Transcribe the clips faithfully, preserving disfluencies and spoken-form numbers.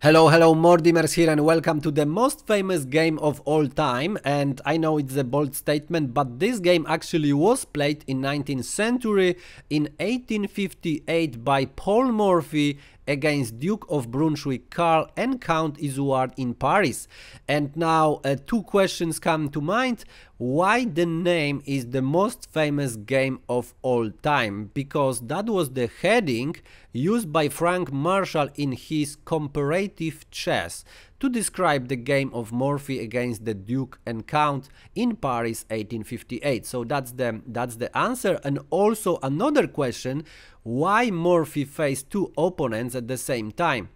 Hello, hello, Mordimers here and welcome to the most famous game of all time. And I know it's a bold statement, but this game actually was played in nineteenth century in eighteen fifty-eight by Paul Morphy against Duke of Brunswick Carl and Count Isouard in Paris. And now uh, two questions come to mind. Why the name is the most famous game of all time? Because that was the heading used by Frank Marshall in his comparative chess to describe the game of Morphy against the Duke and Count in Paris eighteen fifty-eight. So that's the, that's the answer. And also another question, why Morphy faced two opponents at the same time?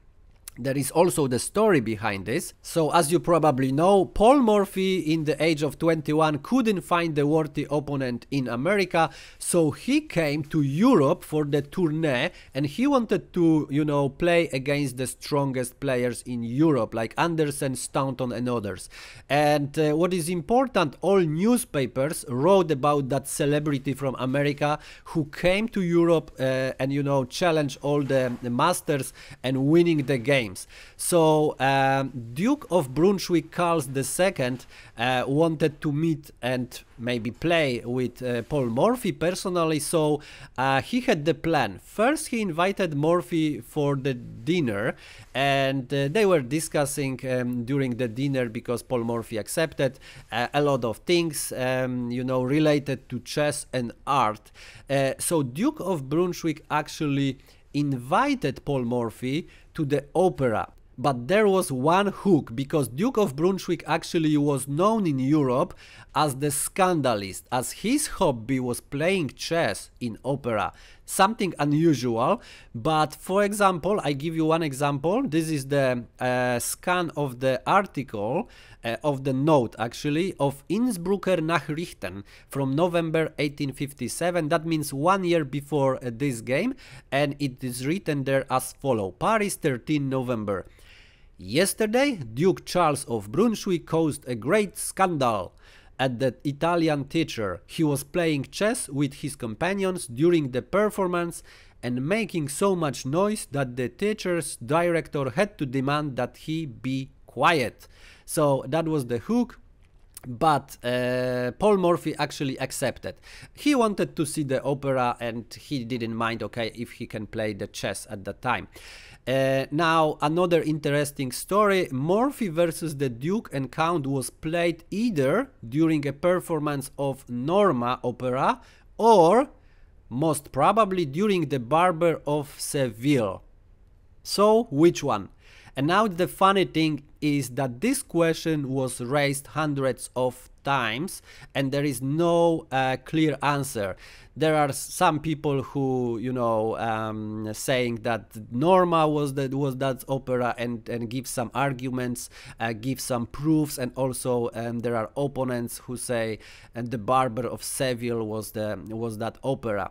There is also the story behind this. So as you probably know, Paul Morphy in the age of twenty-one couldn't find the worthy opponent in America, so he came to Europe for the tournée and he wanted to, you know, play against the strongest players in Europe like Anderssen, Staunton and others. And uh, what is important, all newspapers wrote about that celebrity from America who came to Europe uh, and, you know, challenged all the, the masters and winning the game. So um, Duke of Brunswick Carl the Second uh, wanted to meet and maybe play with uh, Paul Morphy personally, so uh, he had the plan. First he invited Morphy for the dinner and uh, they were discussing um, during the dinner, because Paul Morphy accepted uh, a lot of things um, you know, related to chess and art. Uh, so Duke of Brunswick actually invited Paul Morphy to the opera. But there was one hook, because Duke of Brunswick actually was known in Europe as the scandalist, as his hobby was playing chess in opera. Something unusual, but for example, I give you one example. This is the uh, scan of the article, uh, of the note actually, of Innsbrucker Nachrichten from November eighteen fifty-seven. That means one year before uh, this game, and it is written there as follows. Paris, thirteenth November. Yesterday, Duke Charles of Brunswick caused a great scandal at the Italian theater. He was playing chess with his companions during the performance and making so much noise that the theater's director had to demand that he be quiet. So that was the hook. But uh, Paul Morphy actually accepted. He wanted to see the opera and he didn't mind, okay, if he can play the chess at that time. Uh, now, another interesting story. Morphy versus the Duke and Count was played either during a performance of Norma opera or, most probably, during the Barber of Seville. So, which one? And now the funny thing is that this question was raised hundreds of times and there is no uh, clear answer. There are some people who, you know, um, saying that Norma was that was that opera and and give some arguments, uh, give some proofs, and also um, there are opponents who say and the Barber of Seville was the was that opera.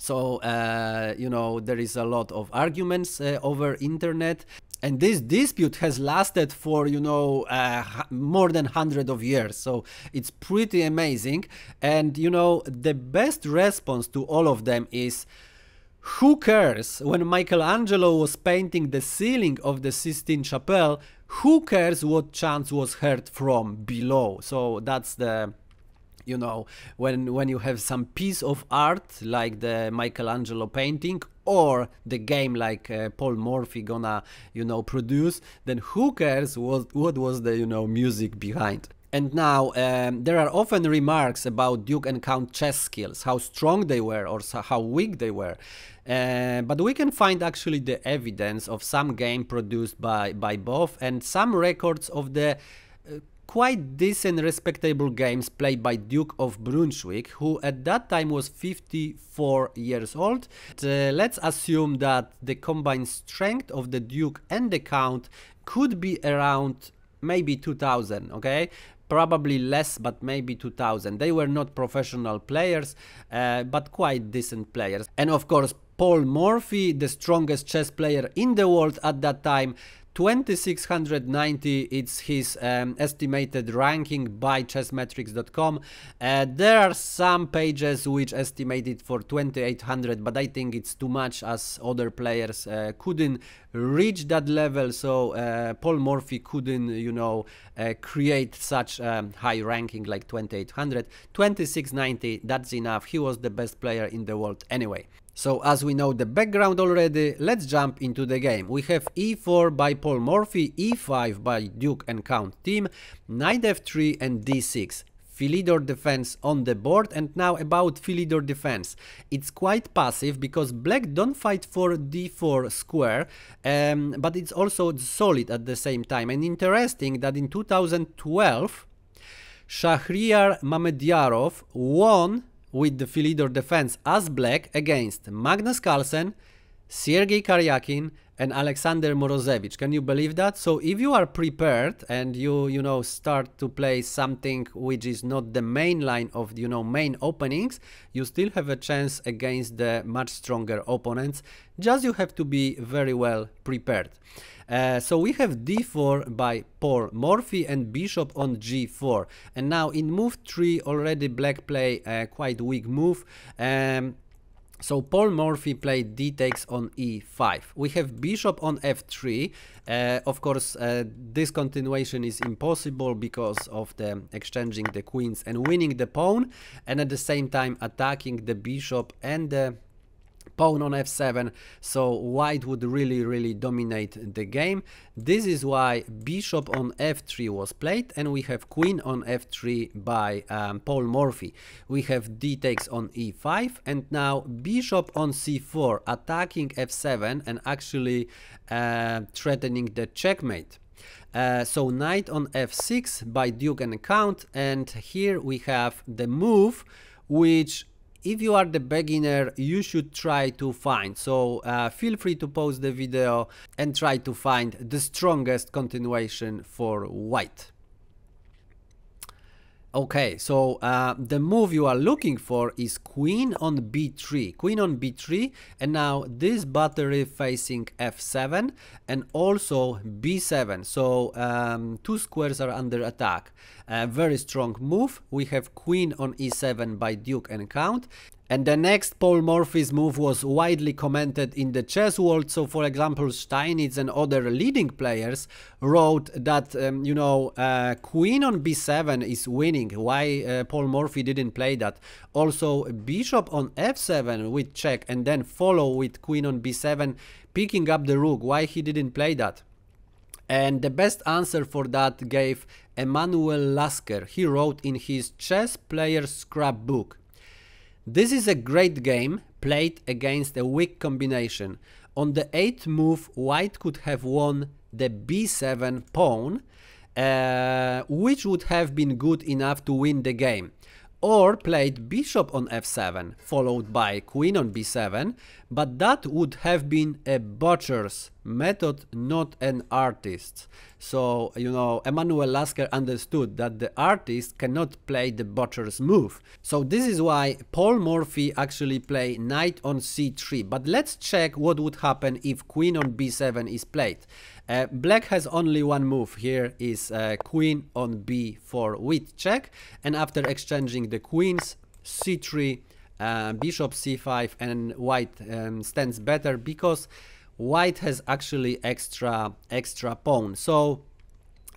So uh, you know, there is a lot of arguments uh, over internet. And this dispute has lasted for, you know, uh, more than hundred of years. So it's pretty amazing. And, you know, the best response to all of them is, who cares? When Michelangelo was painting the ceiling of the Sistine Chapel, who cares what chant was heard from below? So that's the... You know, when when you have some piece of art like the Michelangelo painting or the game like uh, Paul Morphy gonna, you know, produce, then who cares what what was the, you know, music behind? And now um, there are often remarks about Duke and Count chess skills, how strong they were or so how weak they were. Uh, but we can find actually the evidence of some game produced by by both and some records of the uh, quite decent, respectable games played by Duke of Brunswick, who at that time was fifty-four years old. Uh, let's assume that the combined strength of the Duke and the Count could be around maybe two thousand, okay? Probably less, but maybe two thousand. They were not professional players, uh, but quite decent players. And of course, Paul Morphy, the strongest chess player in the world at that time, twenty-six ninety, it's his um, estimated ranking by chess metrics dot com. Uh, there are some pages which estimate it for twenty-eight hundred, but I think it's too much, as other players uh, couldn't reach that level. So uh, Paul Morphy couldn't, you know, uh, create such um, high ranking like twenty-eight hundred. twenty-six ninety, that's enough. He was the best player in the world anyway. So as we know the background already, let's jump into the game. We have e four by Paul Morphy, e five by Duke and Count team, knight f three and d six. Philidor defense on the board. And now about Philidor defense. It's quite passive because black don't fight for d four square, um, but it's also solid at the same time. And interesting that in two thousand twelve, Shahriar Mamedyarov won with the Philidor defense as black against Magnus Carlsen, Sergey Karjakin and Alexander Morozevich. Can you believe that? So if you are prepared and you, you know, start to play something which is not the main line of, you know, main openings, you still have a chance against the much stronger opponents. Just you have to be very well prepared. Uh, so we have d four by Paul Morphy and bishop on g four. And now in move three already black play a quite weak move. Um, So Paul Morphy played d takes on e five. We have bishop on f three. Uh, of course, uh, this continuation is impossible because of the exchanging the queens and winning the pawn, and at the same time attacking the bishop and the pawn on f seven. So white would really, really dominate the game. This is why bishop on f three was played, and we have queen on f three by um, Paul Morphy. We have d takes on e five, and now bishop on c four, attacking f seven and actually uh, threatening the checkmate. Uh, so knight on f six by Duke and Count, and here we have the move which, if you are the beginner, you should try to find. So uh, feel free to pause the video and try to find the strongest continuation for white. Okay, so uh, the move you are looking for is queen on b three. Queen on b three, and now this battery facing f seven and also b seven. So um, two squares are under attack. A very strong move. We have queen on e seven by Duke and Count. And the next Paul Morphy's move was widely commented in the chess world. So for example, Steinitz and other leading players wrote that, um, you know, uh, queen on b seven is winning. Why uh, Paul Morphy didn't play that? Also bishop on f seven with check and then follow with queen on b seven, picking up the rook. Why he didn't play that? And the best answer for that gave Emanuel Lasker. He wrote in his Chess Player Scrapbook: "This is a great game played against a weak combination. On the eighth move, white could have won the b seven pawn, uh, which would have been good enough to win the game, or played bishop on f seven, followed by queen on b seven, but that would have been a butcher's method, not an artist's." So, you know, Emanuel Lasker understood that the artist cannot play the butcher's move. So this is why Paul Morphy actually played knight on c three. But let's check what would happen if queen on b seven is played. Uh, black has only one move here, is uh, queen on b four with check, and after exchanging the queens, c three, uh, bishop c five, and white um, stands better because white has actually extra extra pawn. So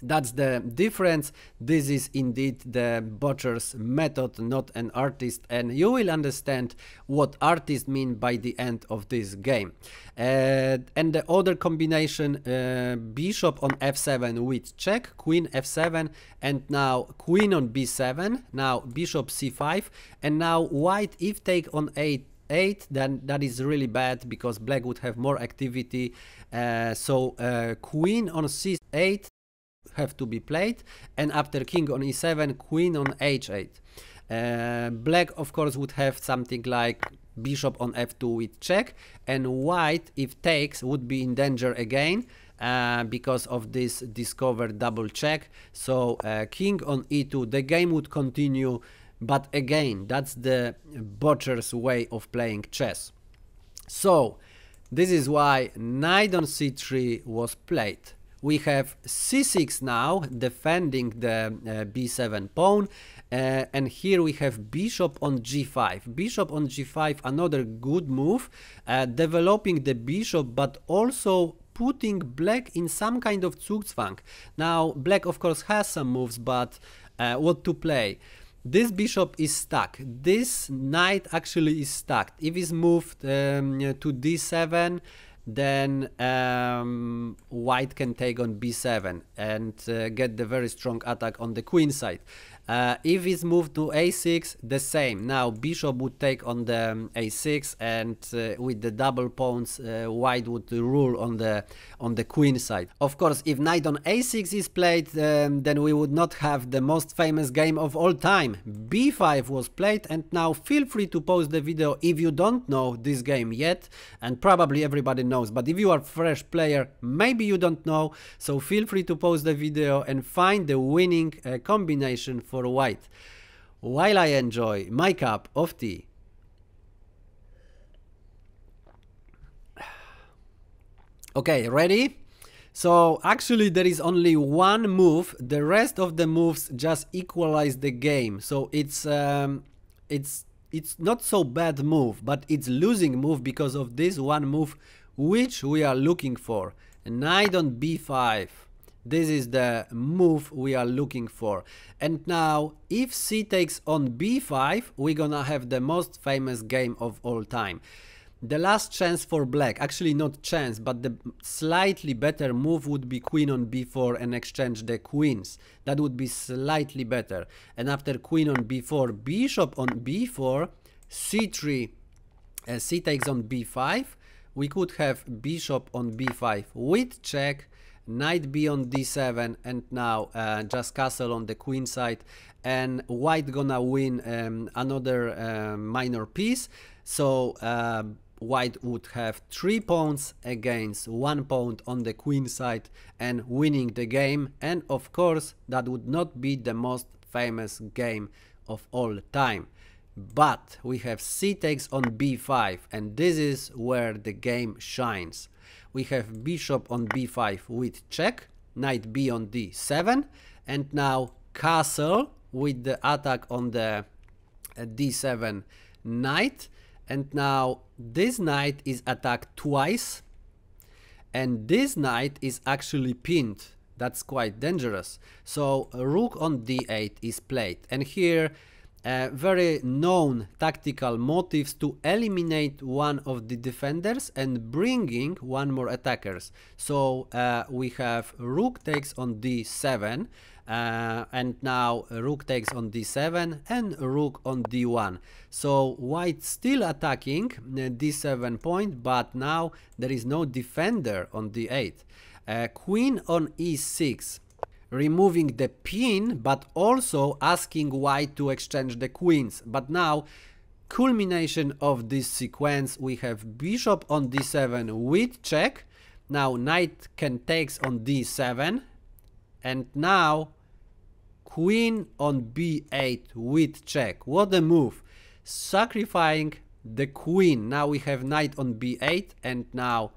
that's the difference. This is indeed the butcher's method, not an artist, and you will understand what artists mean by the end of this game. Uh, and the other combination, uh, bishop on f seven with check, queen f seven, and now queen on b seven, now bishop c five, and now white if take on a eight, then that is really bad because black would have more activity. Uh, so uh, queen on c eight have to be played, and after king on e seven, queen on h eight. Uh, black of course would have something like bishop on f two with check, and white if takes would be in danger again uh, because of this discovered double check. So uh, king on e two, the game would continue. But again, that's the butcher's way of playing chess. So this is why knight on c three was played. we have c six now defending the uh, b seven pawn, uh, and here we have bishop on g five. Bishop on g five, another good move, uh, developing the bishop, but also putting black in some kind of Zugzwang. Now black of course has some moves, but uh, what to play? This bishop is stuck. This knight actually is stuck. If he's moved um, to d seven, then um, white can take on b seven and uh, get the very strong attack on the queen side. Uh, if it's moved to a six, the same. Now bishop would take on the um, a six, and uh, with the double pawns, uh, white would rule on the on the queen side. Of course, if knight on a six is played, um, then we would not have the most famous game of all time. b five was played, and now feel free to pause the video if you don't know this game yet, and probably everybody knows. But if you are a fresh player, maybe you don't know, so feel free to pause the video and find the winning uh, combination for white, while I enjoy my cup of tea. Okay, ready? So actually there is only one move, the rest of the moves just equalize the game, so it's um, it's it's not so bad move, but it's losing move because of this one move which we are looking for. Knight on b five. This is the move we are looking for. And now, if c takes on b five, we're gonna have the most famous game of all time. The last chance for black, actually not chance, but the slightly better move would be queen on b four and exchange the queens. That would be slightly better. And after queen on b four, bishop on b four, c three, uh, c takes on b five, we could have bishop on b five with check, knight b on d seven, and now uh, just castle on the queen side, and white gonna win um, another uh, minor piece. So uh, white would have three pawns against one pawn on the queen side and winning the game. And of course that would not be the most famous game of all time, but we have c takes on b five, and this is where the game shines. We have bishop on b five with check, knight b on d seven, and now castle with the attack on the uh, d seven knight. And now this knight is attacked twice, and this knight is actually pinned. That's quite dangerous. So rook on d eight is played, and here Uh, very known tactical motives to eliminate one of the defenders and bringing one more attackers. So uh, we have rook takes on d seven, uh, and now rook takes on d seven and rook on d one. So white still attacking the d seven point, but now there is no defender on d eight. Uh, queen on e six, removing the pin, but also asking white to exchange the queens. But now, culmination of this sequence, we have bishop on d seven with check. Now knight can takes on d seven, and now queen on b eight with check. What a move, sacrificing the queen. Now we have knight on b eight, and now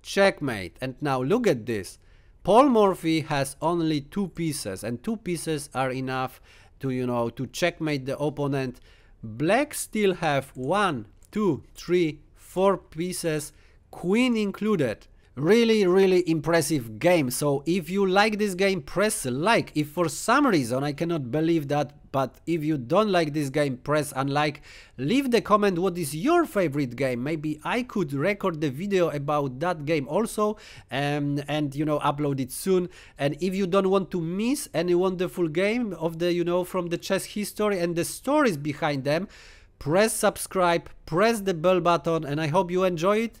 checkmate. And now look at this, Paul Morphy has only two pieces, and two pieces are enough to, you know, to checkmate the opponent. Black still have one, two, three, four pieces, queen included. Really, really impressive game. So if you like this game, press like. If for some reason, I cannot believe that, but if you don't like this game, press unlike. Leave the comment what is your favorite game. Maybe I could record the video about that game also, um, and you know, upload it soon. And if you don't want to miss any wonderful game of the, you know, from the chess history and the stories behind them, press subscribe, press the bell button, and I hope you enjoy it.